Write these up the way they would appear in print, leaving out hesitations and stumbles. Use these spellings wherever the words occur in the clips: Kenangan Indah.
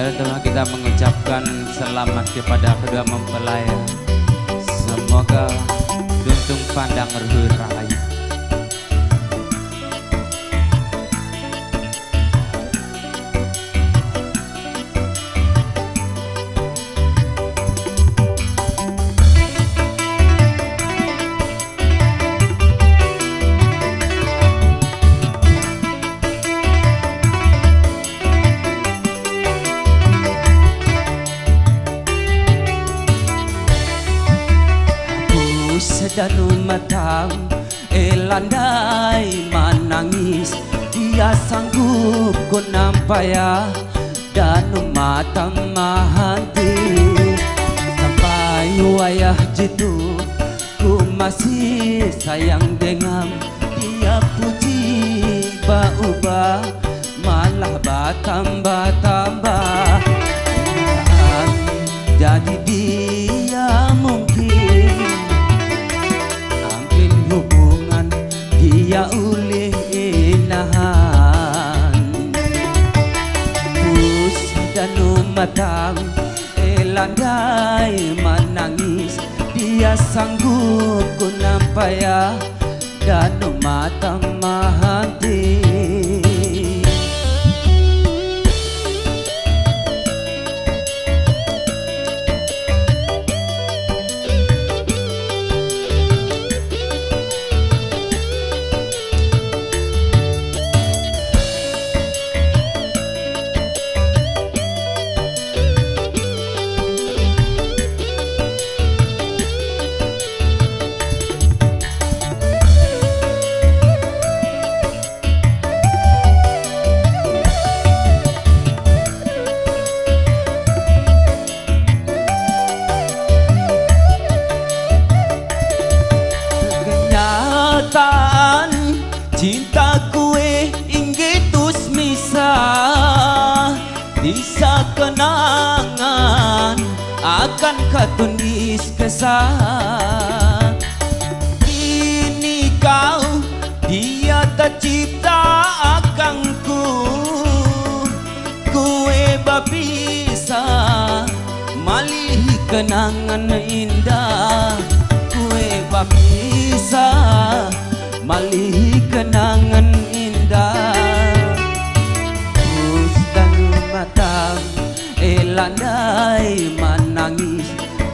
Dan telah kita mengucapkan selamat kepada kedua mempelai. Semoga tuntung pandang reduh rahayu. Danun matang elandai menangis, dia sanggup ku nampaya danun matang mahanti. Sampai wayah jitu ku masih sayang dengan dia puji ba-uba malah batamba-tamba. Jadi dia mungkin ya ulih inahan pus dan matang elandai menangis, dia sanggup ku nampaya dan matang mahanti. Cinta kue inggih tus misah, bisa kenangan akan katunis kesah. Kini kau dia tercipta akangku, kue babisa malih kenangan indah. Kue babisa malih kenangan indah. Pus dan matang elandai menangis,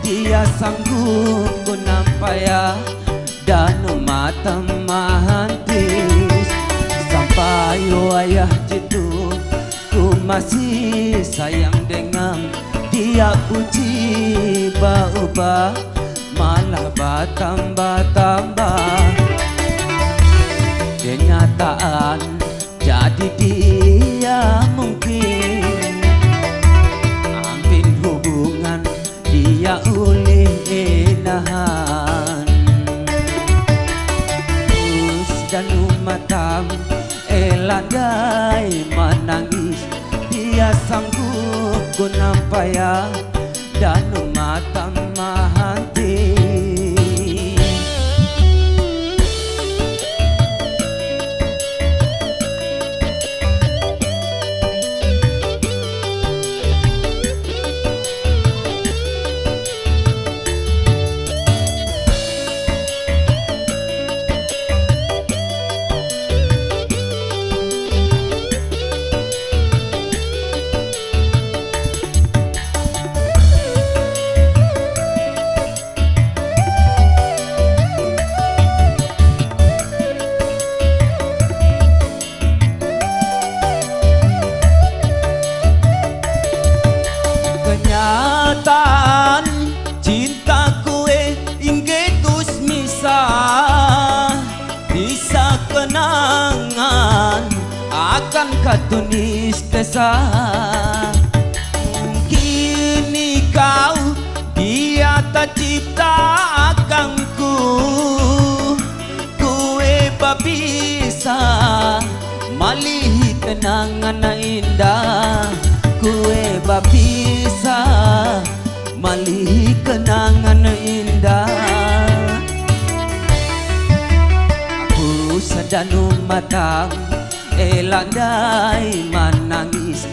dia sanggup ku nampaya dan matang mahantis. Sampai wayah jitu ku masih sayang dengan dia puji ba-uba malah batamba-tamba. Kenyataan jadi dia mungkin ampin hubungan dia ulih inahan pus dan matang elandai menangis, dia sanggup ku nampaya dan matang mahanti. Kenyataan cinta kue inggih tus misah, bisa kenangan akan katunis kesah. Mungkin kau dia tercipta akangku, kue babisa malih kenangan indah. Kue babisa malih kenangan indah. Aku sedanu matang elandai menangis,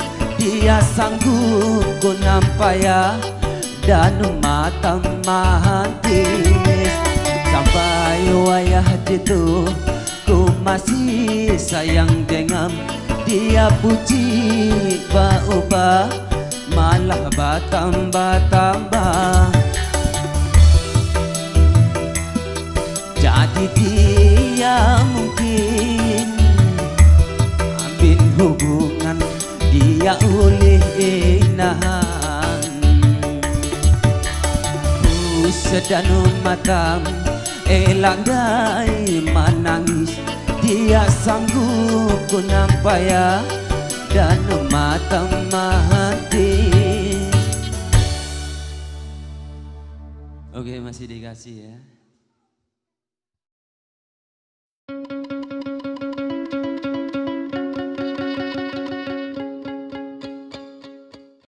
dia sanggup kunampaya dan mata mahantis sampai wayah jitu ku masih sayang dengan dia puji ubah malah batamba jadi dia mungkin ambil hubungan dia oleh inahan ku sedanu matam elang dai menangis dia sanggup ku nampaya dan mata mati. Oke, masih dikasih ya.